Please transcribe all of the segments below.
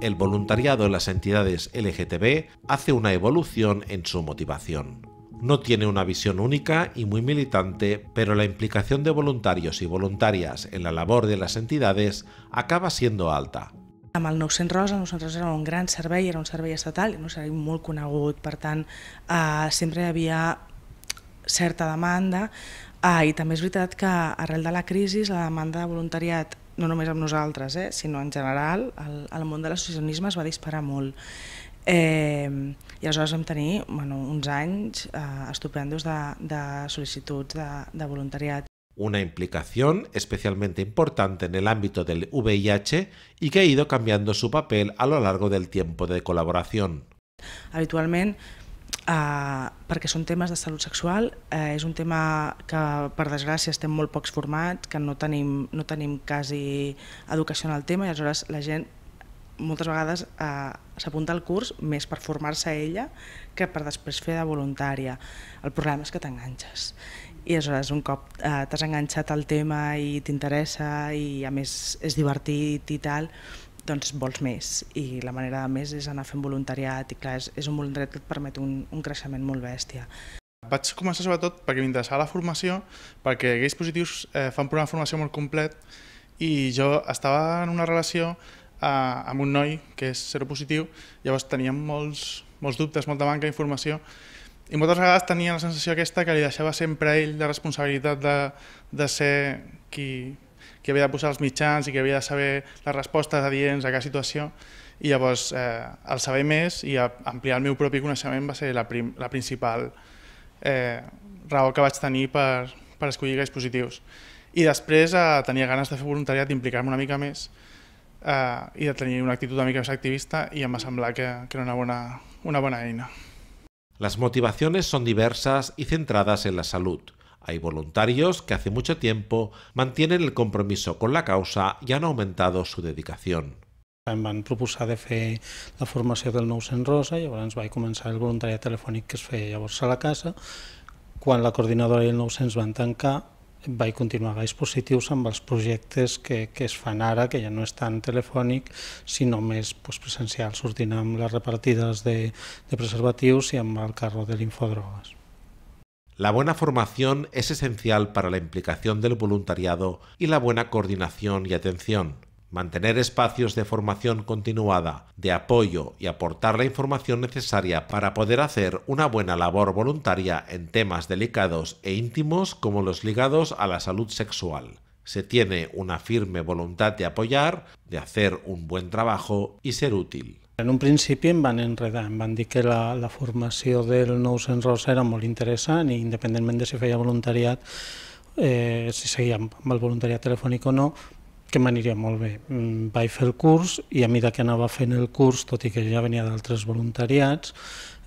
El voluntariado en las entidades LGTB hace una evolución en su motivación. No tiene una visión única y muy militante, pero la implicación de voluntarios y voluntarias en la labor de las entidades acaba siendo alta. Amb el Nou Senrosa, era un gran servei, era un servei estatal, un servei molt conegut, per tant, sempre hi havia certa demanda i també és veritat que arrel de la crisi la demanda de voluntariat, no només amb nosaltres, sinó en general, al món de l'associacionisme es va disparar molt. I aleshores vam tenir uns anys estupendos de sol·licituds de voluntariat. Una implicación especialmente importante en el ámbito del VIH y que ha ido cambiando su papel a lo largo del tiempo de colaboración. Habitualment, perquè són temes de salut sexual, és un tema que per desgràcia estem molt pocs formats, que no tenim quasi educació en el tema i aleshores la gent moltes vegades s'apunta al curs més per formar-se ella que per després fer de voluntària. El problema és que t'enganxes. I aleshores un cop t'has enganxat al tema i t'interessa i a més és divertit i tal, doncs vols més. I la manera de més és anar fent voluntariat i clar, és un voluntariat que et permet un creixement molt bèstia. Vaig començar sobretot perquè m'interessava la formació, perquè Gais Positius fa un programa de formació molt complet i jo estava en una relació amb un noi que és seropositiu, llavors teníem molts dubtes, molta manca d'informació i moltes vegades tenia la sensació aquesta que li deixava sempre a ell la responsabilitat de ser qui havia de posar els mitjans i que havia de saber les respostes adients a cada situació i llavors al saber més i ampliar el meu propi coneixement va ser la principal raó que vaig tenir per escollir Gais Positius. I després tenia ganes de fer voluntariat, d'implicar-me una mica més i de tenir una actitud una mica més activista i em va semblar que era una bona eina. Las motivaciones son diversas y centradas en la salud. Hay voluntarios que hace mucho tiempo mantienen el compromiso con la causa y han aumentado su dedicación. Em van proposar de fer la formació del Nou Senrosa, llavors vaig començar el voluntariat telefònic que es feia llavors a la casa. Quan la coordinadora i el Nou Sens van tancar, vaig continuar Gais Positius amb els projectes que es fan ara, que ja no és tan telefònic, sinó més presencial, sortint amb les repartides de preservatius i amb el carro de l'infodrogues. La buena formación es esencial para la implicación del voluntariado y la buena coordinación y atención. Mantener espacios de formación continuada, de apoyo y aportar la información necesaria para poder hacer una buena labor voluntaria en temas delicados e íntimos como los ligados a la salud sexual. Se tiene una firme voluntad de apoyar, de hacer un buen trabajo y ser útil. En un principi em van enredar, em van dir que la formació del Nou Senrosa era molt interessant i independentment de si feia voluntariat, si seguia amb el voluntariat telefònic o no, que m'aniria molt bé. Vaig fer el curs i a mesura que anava fent el curs, tot i que ja venia d'altres voluntariats,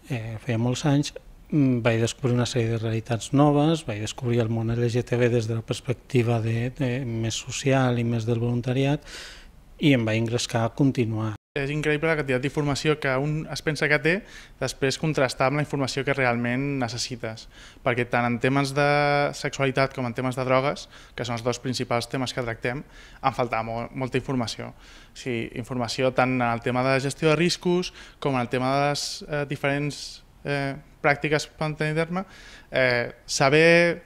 feia molts anys, vaig descobrir una sèrie de realitats noves, vaig descobrir el món LGTB des de la perspectiva més social i més del voluntariat i em vaig engrescar a continuar. És increïble la quantitat d'informació que un es pensa que té, després contrastar amb la informació que realment necessites. Perquè tant en temes de sexualitat com en temes de drogues, que són els dos principals temes que tractem, em faltava molta informació. Informació tant en el tema de gestió de riscos com en el tema de les diferents pràctiques per tenir terme. Saber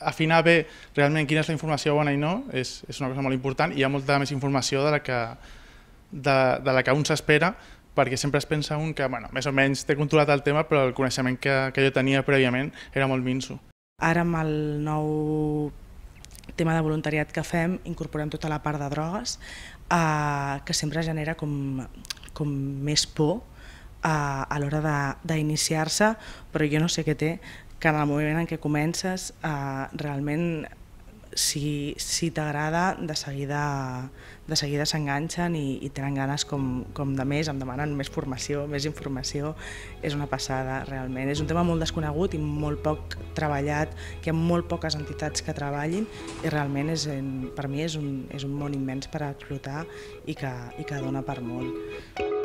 afinar bé realment quina és la informació bona i no és una cosa molt important i hi ha molta més informació de la que un s'espera, perquè sempre es pensa un que més o menys té controlat el tema, però el coneixement que jo tenia prèviament era molt minso. Ara amb el nou tema de voluntariat que fem incorporem tota la part de drogues, que sempre genera com més por a l'hora d'iniciar-se, però jo no sé què té, que en el moment en què comences realment si t'agrada, de seguida s'enganxen i tenen ganes com de més, em demanen més formació, més informació, és una passada realment. És un tema molt desconegut i molt poc treballat, que hi ha molt poques entitats que treballin i realment per mi és un món immens per explotar i que dona per molt.